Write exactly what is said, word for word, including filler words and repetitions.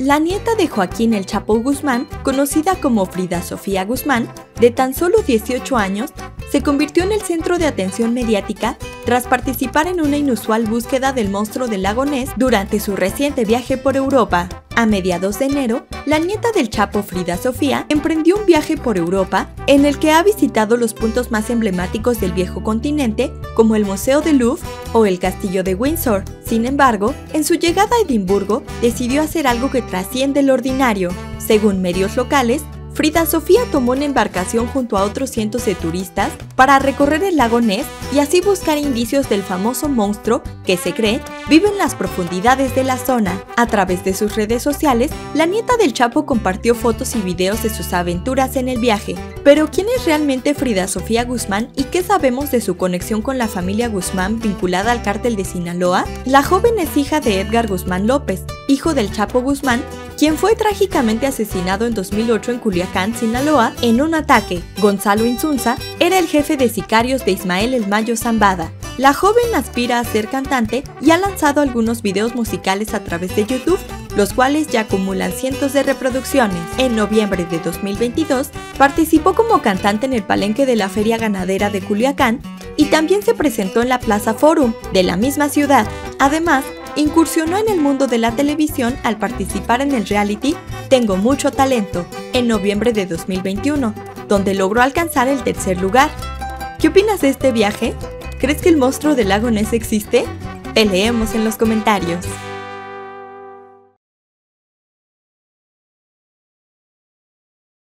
La nieta de Joaquín el Chapo Guzmán, conocida como Frida Sofía Guzmán, de tan solo dieciocho años, se convirtió en el centro de atención mediática tras participar en una inusual búsqueda del monstruo del lago Ness durante su reciente viaje por Europa. A mediados de enero, la nieta del Chapo Frida Sofía emprendió un viaje por Europa en el que ha visitado los puntos más emblemáticos del viejo continente, como el Museo de Louvre o el Castillo de Windsor. Sin embargo, en su llegada a Edimburgo, decidió hacer algo que trasciende lo ordinario. Según medios locales, Frida Sofía tomó una embarcación junto a otros cientos de turistas para recorrer el lago Ness y así buscar indicios del famoso monstruo que se cree vive en las profundidades de la zona. A través de sus redes sociales, la nieta del Chapo compartió fotos y videos de sus aventuras en el viaje. Pero ¿quién es realmente Frida Sofía Guzmán y qué sabemos de su conexión con la familia Guzmán vinculada al cártel de Sinaloa? La joven es hija de Edgar Guzmán López, hijo del Chapo Guzmán, quien fue trágicamente asesinado en dos mil ocho en Culiacán, Sinaloa, en un ataque. Gonzalo Inzunza era el jefe de sicarios de Ismael El Mayo Zambada. La joven aspira a ser cantante y ha lanzado algunos videos musicales a través de YouTube, los cuales ya acumulan cientos de reproducciones. En noviembre de dos mil veintidós, participó como cantante en el palenque de la Feria Ganadera de Culiacán y también se presentó en la Plaza Forum de la misma ciudad. Además, incursionó en el mundo de la televisión al participar en el reality Tengo Mucho Talento en noviembre de dos mil veintiuno, donde logró alcanzar el tercer lugar. ¿Qué opinas de este viaje? ¿Crees que el monstruo del lago Ness existe? Te leemos en los comentarios.